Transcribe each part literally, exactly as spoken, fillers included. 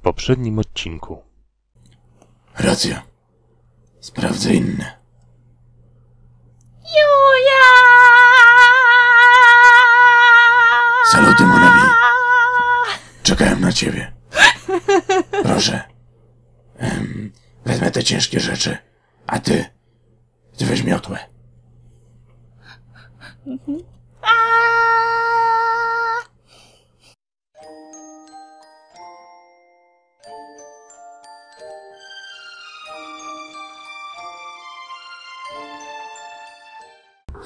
w poprzednim odcinku. Racja. Sprawdzę inne. Julia! Saluty, mon ami. Czekałem na ciebie. Proszę. Um, wezmę te ciężkie rzeczy. A ty? Ty weź miotłę. Mhm.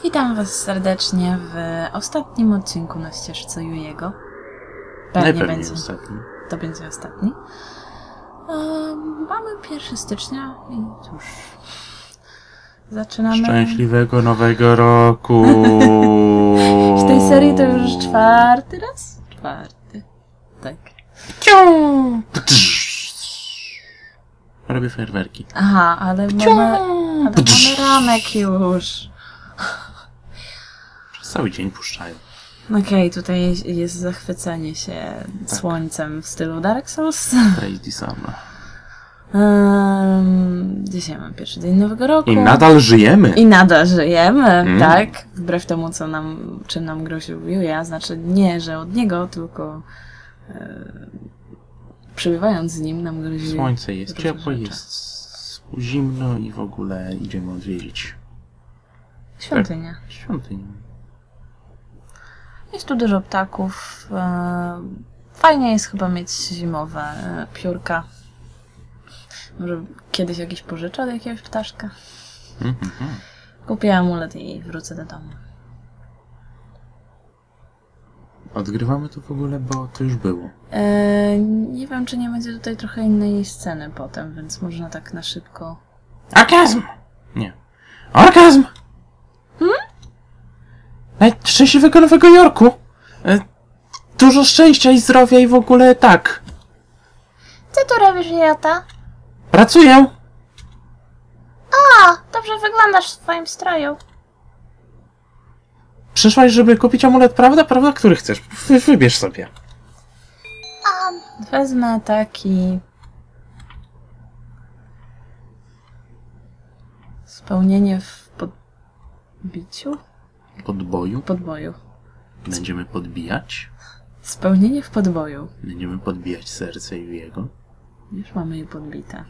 Witam was serdecznie w ostatnim odcinku na ścieżce Yuuyiego. Pewnie będzie ostatni. To będzie ostatni. Um, mamy pierwszego stycznia i cóż... Zaczynamy... Szczęśliwego Nowego Roku! W tej serii to już czwarty raz? Czwarty. Tak. Pciu! Robię fajerwerki. Aha, ale mamy, ale mamy ranek już. Przez cały dzień puszczają. Okej, okay, tutaj jest zachwycenie się tak. Słońcem w stylu Dark Souls. Crazy Summer. Um, dzisiaj mamy pierwszy dzień Nowego Roku. I nadal żyjemy. I nadal żyjemy, mm. tak. Wbrew temu, co nam, czym nam groził Julia. Znaczy nie, że od niego, tylko e, przybywając z nim nam groził. Słońce jest ciepłe, jest zimno i w ogóle idziemy odwiedzić. Świątynia. Świątynia. Jest tu dużo ptaków. Fajnie jest chyba mieć zimowe piórka. Może kiedyś jakiś pożyczę od jakiegoś ptaszka. Mm-hmm. Kupię amulet i wrócę do domu. Odgrywamy to w ogóle, bo to już było. E, nie wiem, czy nie będzie tutaj trochę innej sceny potem, więc można tak na szybko... Orgazm! Nie. Orgazm! Hmm? Szczęśliwego Nowego Jorku! Dużo szczęścia i zdrowia i w ogóle tak. Co tu robisz, Jota? Pracuję! O! Dobrze wyglądasz w twoim stroju. Przyszłaś, żeby kupić amulet, prawda? Prawda? Który chcesz? Wy, wybierz sobie. Um, wezmę taki... Spełnienie w podbiciu? Podboju? Podboju. Będziemy podbijać? Spełnienie w podboju. Będziemy podbijać serce i jego. Już mamy je podbite.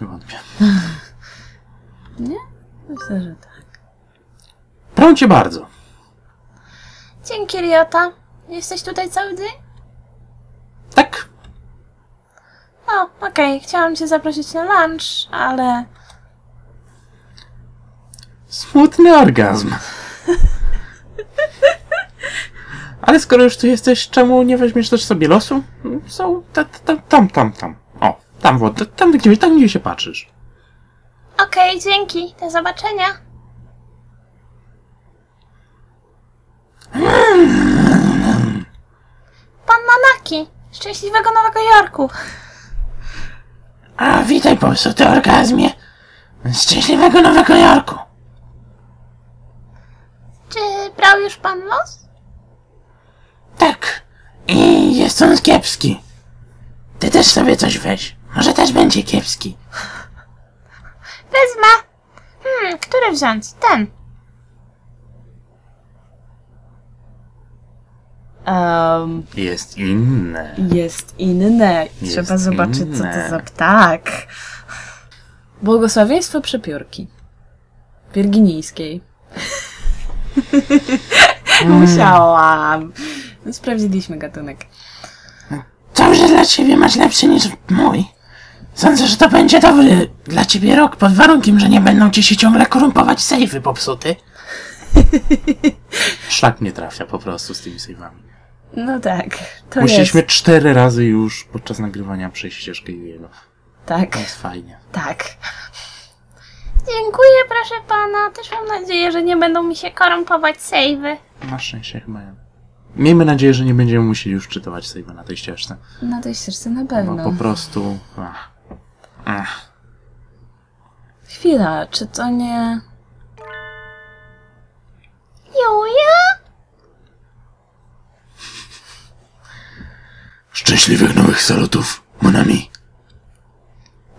Wątpię. Nie? Myślę, że tak. Proszę cię bardzo. Dzięki, Riota. Jesteś tutaj cały dzień? Tak. O, okej. Okay. Chciałam cię zaprosić na lunch, ale... Smutny orgazm. Ale skoro już tu jesteś, czemu nie weźmiesz też sobie losu? Są tam, tam, tam, tam. O, tam, tam, tam, gdzie, tam gdzie się patrzysz. Okej, okay, dzięki. Do zobaczenia. Pan Nanaki. Szczęśliwego Nowego Jorku. A, witaj po prostu, ty orgazmie. Szczęśliwego Nowego Jorku. Czy brał już pan los? Tak. I jest on kiepski. Ty też sobie coś weź. Może też będzie kiepski. Wezmę. Hmm, który wziąć? Ten. Um, jest inne. Jest inne. Trzeba jest zobaczyć, inne. Co to za ptak. Błogosławieństwo przepiórki. Wirginijskiej. Musiałam. Sprawdziliśmy gatunek. To, że dla ciebie masz lepszy niż mój. Sądzę, że to będzie dobry dla ciebie rok, pod warunkiem, że nie będą ci się ciągle korumpować sejfy popsuty. Szlak nie trafia po prostu z tymi sejfami. No tak, to Musieliśmy jest. cztery razy już podczas nagrywania przejść ścieżkę jego. Tak. To jest fajnie. Tak. Dziękuję, proszę pana. Też mam nadzieję, że nie będą mi się korumpować sejwy. Na szczęście chyba ja. Miejmy nadzieję, że nie będziemy musieli już czytować sejwy na tej ścieżce. Na tej ścieżce na pewno. No po prostu... Ach. Ach. Chwila, czy to nie... Julia? Szczęśliwych nowych salutów. Mon ami.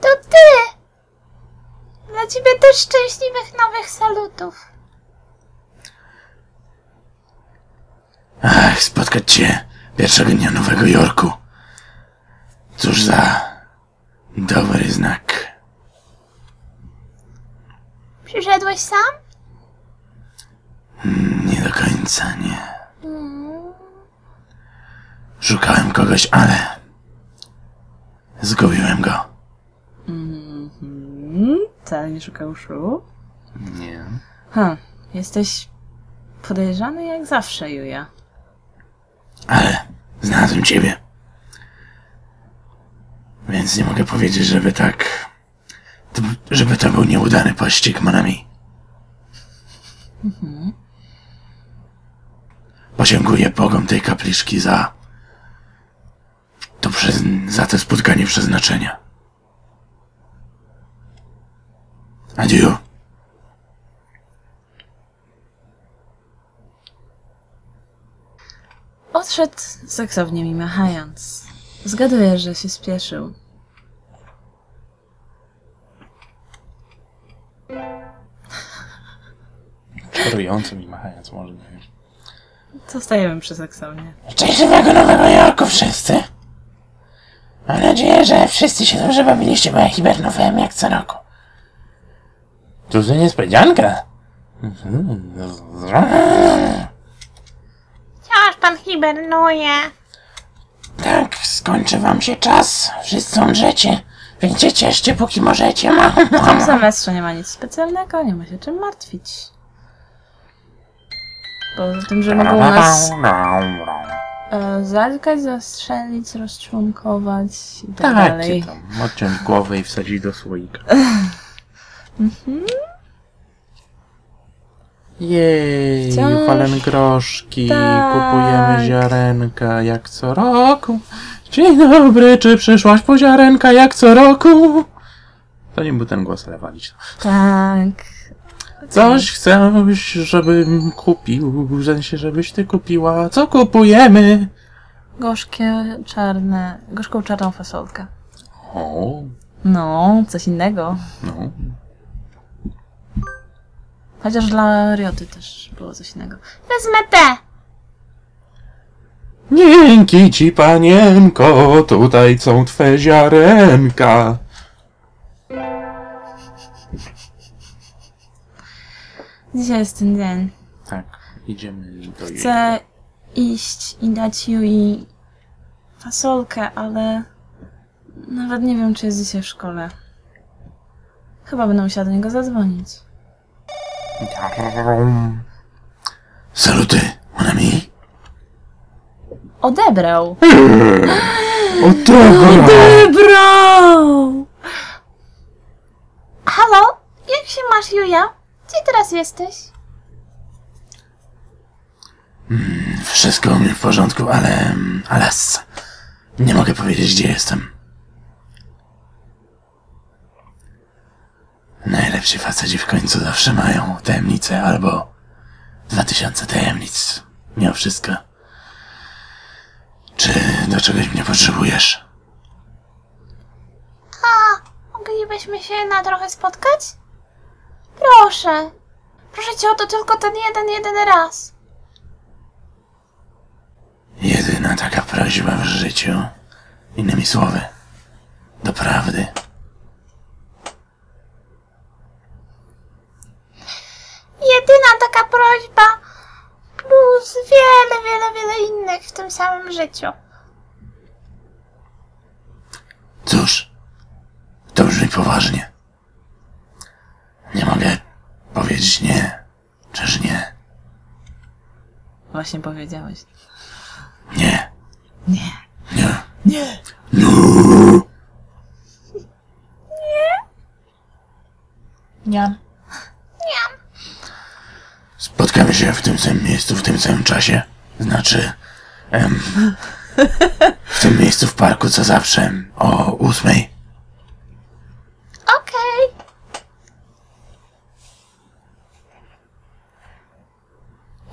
To ty! Dla ciebie też szczęśliwych nowych salutów. Ach, spotkać cię pierwszego dnia Nowego Jorku. Cóż za dobry znak. Przyszedłeś sam? Nie do końca, nie. Mm. Szukałem kogoś, ale zgubiłem go. Mm-hmm. Wcale nie szukał szu? Nie. Ha, jesteś podejrzany jak zawsze, Julia. Ale znalazłem ciebie. Więc nie mogę powiedzieć, żeby tak... żeby to był nieudany pościg, mon ami. Mhm. Podziękuję Bogom tej kapliczki za... to przez... za to spotkanie przeznaczenia. Adieu. Odszedł seksownie mi machając. Zgaduję, że się spieszył. Czarująco mi machając, może nie wiem. Zostajemy przy seksownie. Szczęśliwego Nowego Jorku wszyscy! Mam nadzieję, że wszyscy się dobrze bawiliście, bo ja hibernowałem jak co roku. Cóż za niespodzianka! Wciąż pan hibernuje. Tak, skończy wam się czas. Wszyscy umrzecie. Więc się cieszcie, póki możecie. W tym semestrze nie ma nic specjalnego, nie ma się czym martwić. Poza tym, że mogą nas e, zatkać, zastrzelić, rozczłonkować i tak dalej. Tak, tam odciąć głowę i wsadzić do słoika. Mhm. Jej, wciąż... palemy groszki, tak. Kupujemy ziarenka jak co roku. Dzień dobry, czy przyszłaś po ziarenka jak co roku? To nie był ten głos, ale walić. Tak. Coś chcesz, żebym kupił, w sensie, żebyś ty kupiła. Co kupujemy? Gorzkie, czarne, gorzką czarną fasolkę. O. No, coś innego. No. Chociaż dla Rioty też było coś innego. Wezmę te! Dzięki ci, panienko, tutaj są twe ziarenka. Dzisiaj jest ten dzień. Tak, idziemy do jej. Chcę iść i dać Yuuyi fasolkę, ale nawet nie wiem, czy jest dzisiaj w szkole. Chyba będę musiała do niego zadzwonić. Saluty, mon ami. Odebrał. Odebrał. Odebrał. Halo, jak się masz, Julia? Gdzie teraz jesteś? Mm, wszystko u mnie w porządku, ale... ale... nie mogę powiedzieć, gdzie jestem. Najlepsi faceci w końcu zawsze mają tajemnice, albo... dwa tysiące tajemnic. Mimo wszystko. Czy do czegoś mnie potrzebujesz? A, moglibyśmy się na trochę spotkać? Proszę. Proszę cię o to tylko ten jeden, jeden raz. Jedyna taka prośba w życiu. Innymi słowy. Do prawdy. Jedyna taka prośba plus wiele, wiele, wiele innych w tym samym życiu. Cóż, to brzmi poważnie. Nie mogę powiedzieć nie, czyż nie? Właśnie powiedziałeś. Nie. Nie. Nie. Nie. Nie. Nie. Nie. Spotkamy się w tym samym miejscu, w tym samym czasie. Znaczy, em, w tym miejscu w parku co zawsze o ósmej. Okej. Okay.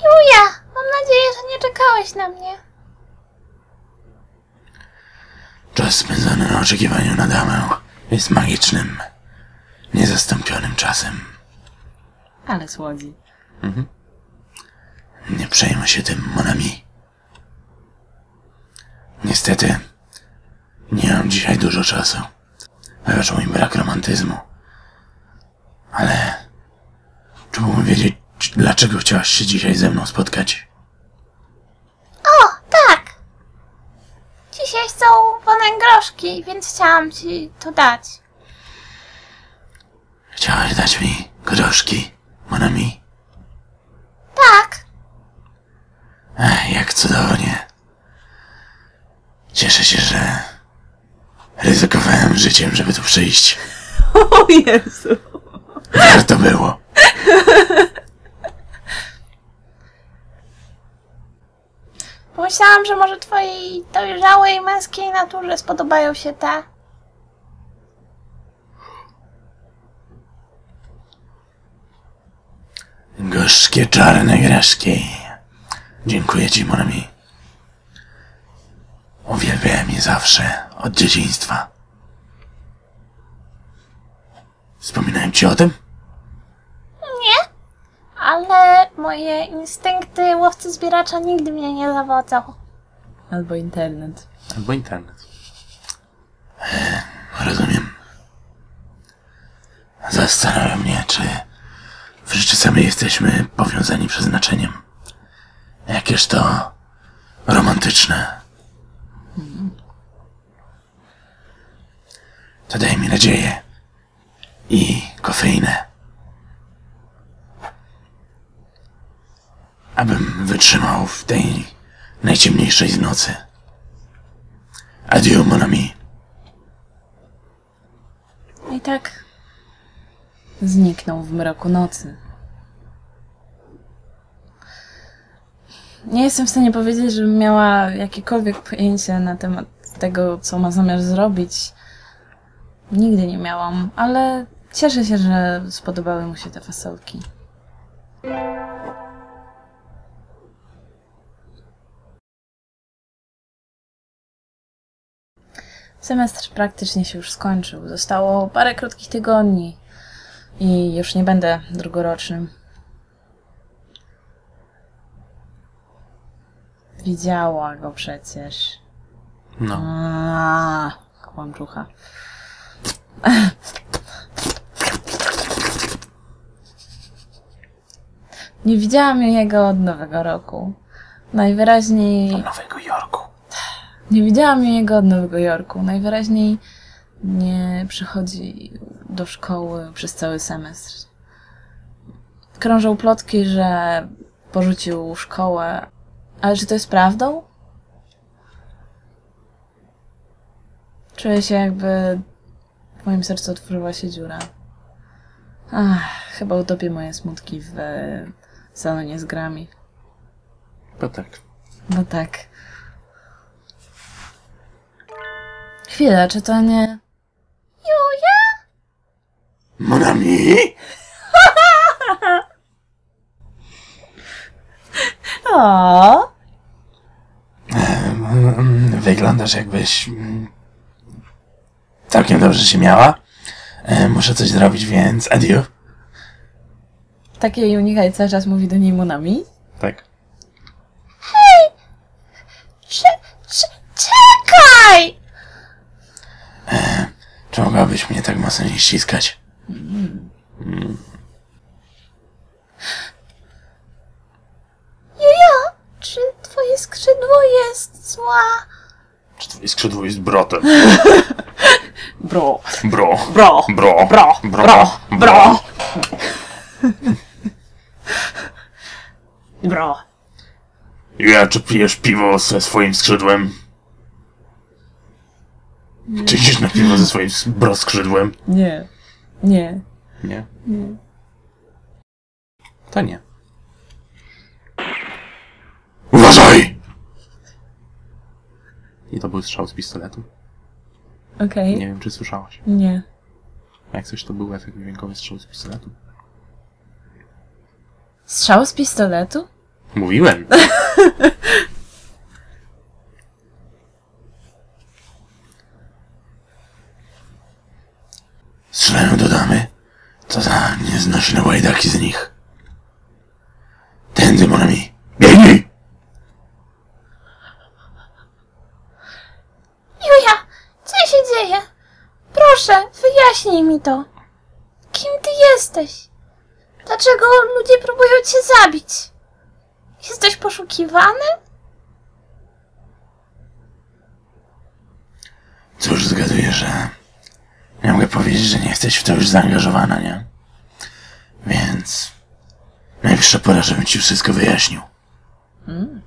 Julia, mam nadzieję, że nie czekałeś na mnie. Czas spędzony na oczekiwaniu na damę jest magicznym, niezastąpionym czasem. Ale słodzi. Mhm. Nie przejmuj się tym, mon ami. Niestety, nie mam dzisiaj dużo czasu. Wiesz, mój brak romantyzmu. Ale... Czy mógłbym wiedzieć, dlaczego chciałaś się dzisiaj ze mną spotkać? O, tak! Dzisiaj są wonęgroszki, więc chciałam ci to dać. Chciałaś dać mi groszki, mon ami? Tak. Ech, jak cudownie. Cieszę się, że ryzykowałem życiem, żeby tu przyjść. O Jezu! Warto było. Pomyślałam, że może twojej dojrzałej męskiej naturze spodobają się te. Gorzkie czarne graszki. Dziękuję ci, mon ami. Uwielbiałem je zawsze, od dzieciństwa. Wspominałem ci o tym? Nie, ale moje instynkty łowcy zbieracza nigdy mnie nie zawodzą. Albo internet. Albo internet. E, rozumiem. Zastanawia mnie, czy w rzeczy samej jesteśmy powiązani przeznaczeniem. Jakież to romantyczne. To daje mi nadzieję i kofeinę, abym wytrzymał w tej najciemniejszej z nocy. Adieu, mon ami. I tak zniknął w mroku nocy. Nie jestem w stanie powiedzieć, żebym miała jakiekolwiek pojęcie na temat tego, co ma zamiar zrobić. Nigdy nie miałam, ale cieszę się, że spodobały mu się te fasolki. Semestr praktycznie się już skończył. Zostało parę krótkich tygodni i już nie będę drugorocznym. Widziała go przecież. No. Aaaa, kłamczucha. Nie widziałam jego od Nowego Roku. Najwyraźniej... Od Nowego Jorku. Nie widziałam jego od Nowego Jorku. Najwyraźniej nie przychodzi do szkoły przez cały semestr. Krążą plotki, że porzucił szkołę. Ale czy to jest prawdą? Czuję się jakby... W moim sercu otworzyła się dziura. Ach, chyba utopię moje smutki w salonie z grami. Bo tak. Bo tak. Chwila, czy to nie... Julia? Mon ami? O. Wyglądasz jakbyś... Całkiem dobrze się miała. E, muszę coś zrobić, więc adieu. Tak jej unika i cały czas mówi do niej mon ami? Tak. Hej! Cze cze czekaj! E, czy mogłabyś mnie tak mocno nie ściskać? Mm. Mm. Julia, czy twoje skrzydło jest zła? Czy twoje skrzydło jest brotem? Bro. Bro. Bro. Bro. Bro. Bro. Bro. Bro. Ja, czy pijesz piwo ze swoim skrzydłem? Nie. Czy idziesz na piwo ze swoim bro skrzydłem? Nie. Nie. Nie? Nie. To nie. Uważaj! I to był strzał z pistoletu. Okay. Nie wiem, czy słyszałaś. Nie. A jak coś, to był efekt dźwiękowy strzału z pistoletu. Strzał z pistoletu? Mówiłem! Strzelają do damy? Co za nieznośne łajdaki z nich. Tędy, mon ami. Biegnij! Julia, co się dzieje? Proszę, wyjaśnij mi to. Kim ty jesteś? Dlaczego ludzie próbują cię zabić? Jesteś poszukiwany? Cóż, zgaduję, że... Nie mogę powiedzieć, że nie jesteś w to już zaangażowana, nie? Więc... Najwyższa pora, żebym ci wszystko wyjaśnił. Mm.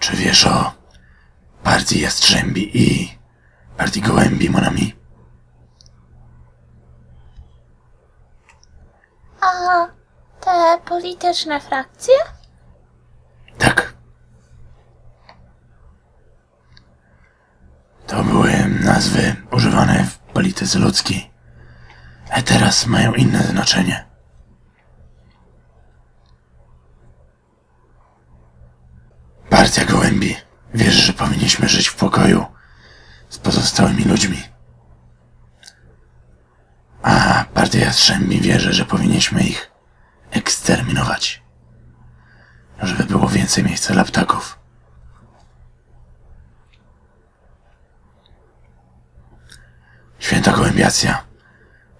Czy wiesz o... partii Jastrzębi i... partii Gołębi, mon ami? Aha, te polityczne frakcje? Tak. To były nazwy używane w polityce ludzkiej, a teraz mają inne znaczenie. Partia Gołębi wierzy, że powinniśmy żyć w pokoju z pozostałymi ludźmi. A partia Jastrzębi wierzy, że powinniśmy ich eksterminować, żeby było więcej miejsca dla ptaków. Święta Gołębiacja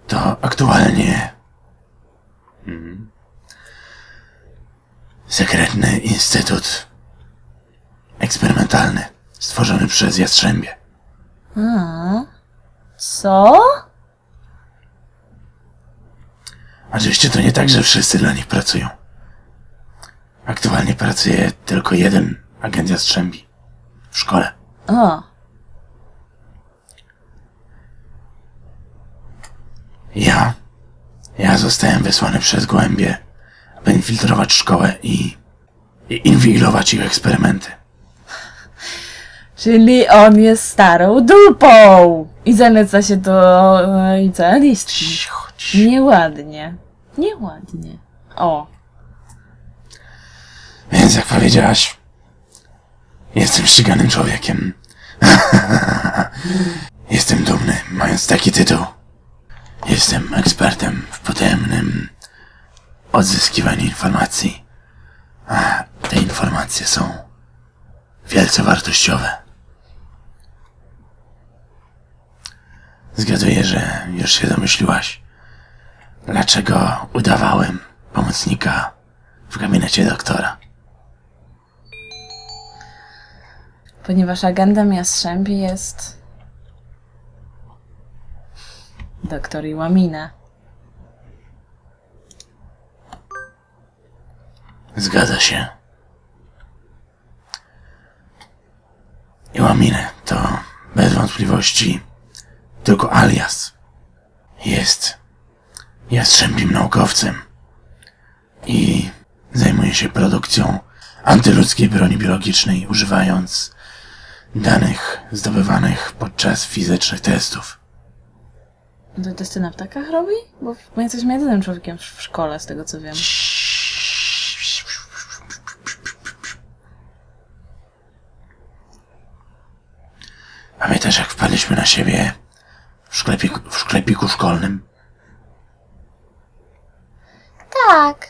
to aktualnie mm, sekretny instytut eksperymentalny stworzony przez Jastrzębie. Hmm. Co? Oczywiście to nie tak, że wszyscy dla nich pracują. Aktualnie pracuje tylko jeden agent Jastrzębi w szkole. O. Ja... Ja zostałem wysłany przez Gołębie, aby infiltrować szkołę i... i inwigilować ich eksperymenty. Czyli on jest starą dupą! I zaleca się do licealistki. Nieładnie. Nieładnie. O. Więc jak powiedziałaś... Jestem ściganym człowiekiem. Jestem dumny, mając taki tytuł. Jestem ekspertem w potajemnym odzyskiwaniu informacji. A te informacje są wielce wartościowe. Zgaduję, że już się domyśliłaś, dlaczego udawałem pomocnika w gabinecie doktora. Ponieważ agentem Jastrzębi jest... doktor Iwamine. Zgadza się. Iwamine to bez wątpliwości tylko alias. Jest jastrzębim naukowcem i zajmuje się produkcją antyludzkiej broni biologicznej, używając danych zdobywanych podczas fizycznych testów. To testy na ptakach robi? Bo my jesteśmy jedynym człowiekiem w szkole, z tego co wiem. Pamiętasz, jak wpadliśmy na siebie w sklepiku, w sklepiku szkolnym? Tak.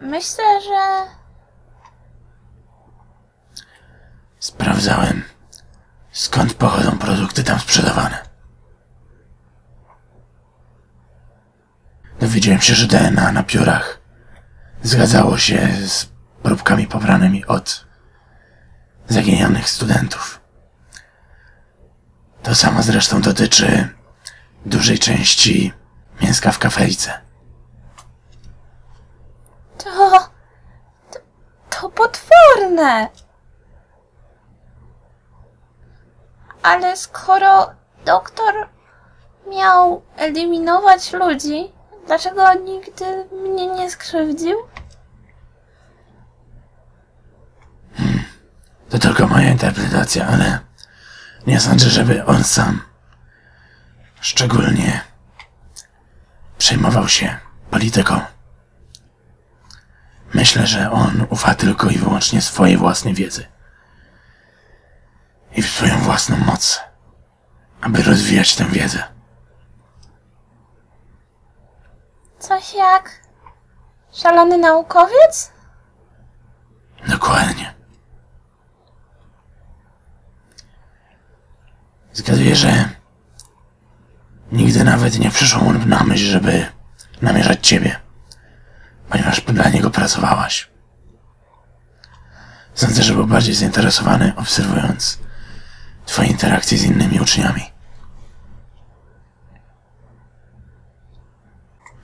Myślę, że... Sprawdzałem, skąd pochodzą produkty tam sprzedawane. Dowiedziałem się, że D N A na piórach zgadzało się z próbkami pobranymi od zaginionych studentów. To samo zresztą dotyczy dużej części mięska w kafelce. To... to... to potworne! Ale skoro doktor miał eliminować ludzi, dlaczego nigdy mnie nie skrzywdził? Hmm. To tylko moja interpretacja, ale nie sądzę, żeby on sam szczególnie przejmował się polityką. Myślę, że on ufa tylko i wyłącznie swojej własnej wiedzy i w swoją własną moc. aby rozwijać tę wiedzę. Coś jak szalony naukowiec? Dokładnie. Zgaduję, że nigdy nawet nie przyszło mu na myśl, żeby namierzać ciebie, ponieważ dla niego pracowałaś. Sądzę, że był bardziej zainteresowany, obserwując twoje interakcje z innymi uczniami.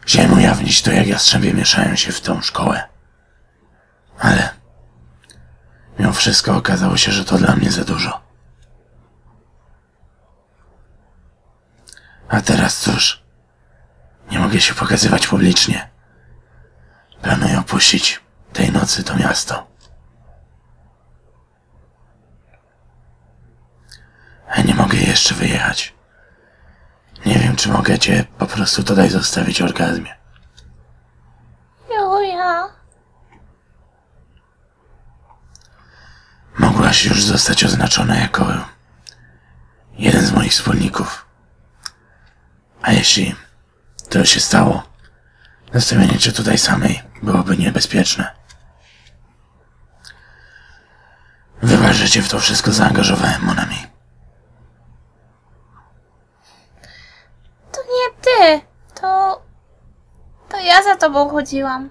Chciałem ujawnić to, jak jastrzębie mieszają się w tą szkołę. Ale mimo wszystko okazało się, że to dla mnie za dużo. A teraz cóż, nie mogę się pokazywać publicznie. Planuję opuścić tej nocy to miasto. A nie mogę jeszcze wyjechać. Nie wiem, czy mogę cię po prostu tutaj zostawić orgazmie. Julia. Mogłaś już zostać oznaczona jako jeden z moich wspólników. A jeśli to się stało, zostawienie cię tutaj samej byłoby niebezpieczne. Wyważ, cię w to wszystko zaangażowałem, Monami. To nie ty, to... to ja za tobą chodziłam.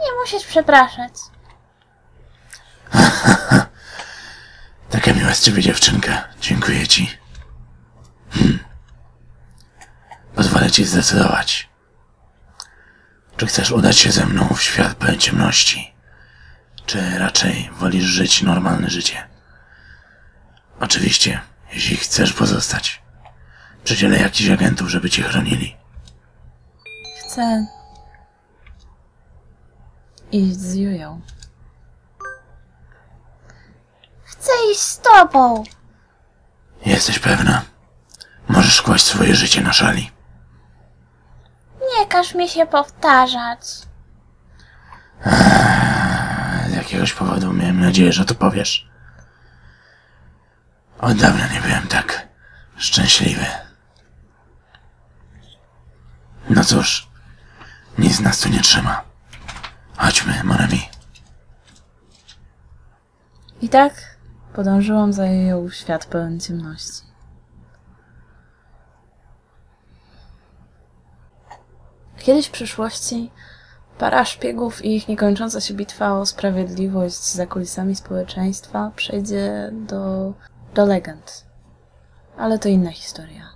Nie musisz przepraszać. Taka miła z ciebie dziewczynka, dziękuję ci. Hm. Pozwolę ci zdecydować, czy chcesz udać się ze mną w świat pełen ciemności, czy raczej wolisz żyć normalne życie. Oczywiście, jeśli chcesz pozostać, przydzielę jakichś agentów, żeby cię chronili. Chcę iść z Jują. Chcę iść z tobą. Jesteś pewna? Możesz kłaść swoje życie na szali. Nie każ mi się powtarzać. Eee, z jakiegoś powodu miałem nadzieję, że to powiesz. Od dawna nie byłem tak szczęśliwy. No cóż, nic nas tu nie trzyma. Chodźmy, Monami. I tak podążyłam za jej świat pełen ciemności. Kiedyś w przyszłości para szpiegów i ich niekończąca się bitwa o sprawiedliwość za kulisami społeczeństwa przejdzie do, do legend. Ale to inna historia.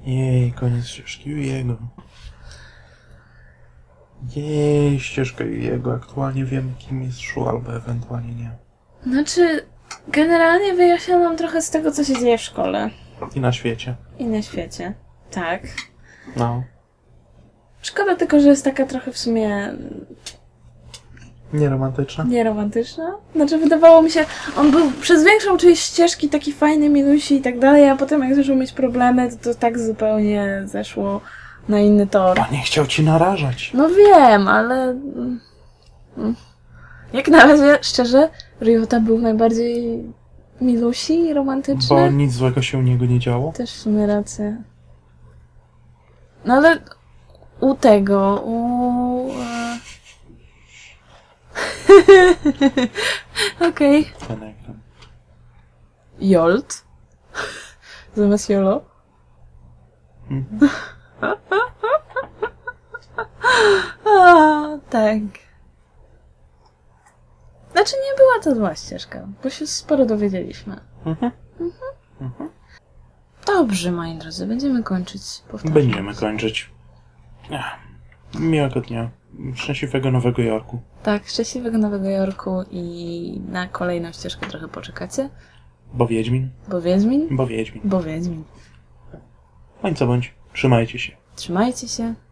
Jej, koniec ścieżki Yuuyiego. Jej, ścieżka Yuuyiego. Aktualnie wiem, kim jest Shu, albo ewentualnie nie. Znaczy, generalnie wyjaśnia nam trochę z tego, co się dzieje w szkole. I na świecie. I na świecie, tak. No. Szkoda tylko, że jest taka trochę w sumie... Nieromantyczna. Nieromantyczna? Znaczy wydawało mi się, on był przez większą część ścieżki taki fajny, milusi i tak dalej, a potem jak zaczął mieć problemy, to, to tak zupełnie zeszło na inny tor. A nie chciał ci narażać. No wiem, ale... Jak na razie, szczerze, Ryota był najbardziej... milusi, romantyczny. Bo nic złego się u niego nie działo. Też w sumie rację. No ale u tego, u... Okej. Okay. Ten ekran. Jolt? Zamiast Jolo? Mhm. A, tak. Znaczy nie była to zła ścieżka, bo się sporo dowiedzieliśmy. Mhm. Mhm. Mhm. Dobrze, moi drodzy, będziemy kończyć. Powtarzam. Będziemy kończyć. Ach, miłego dnia. Szczęśliwego Nowego Jorku. Tak, szczęśliwego Nowego Jorku i na kolejną ścieżkę trochę poczekacie. Bo Wiedźmin. Bo Wiedźmin. Bo Wiedźmin. Bo Wiedźmin. Bądź co bądź, trzymajcie się. Trzymajcie się.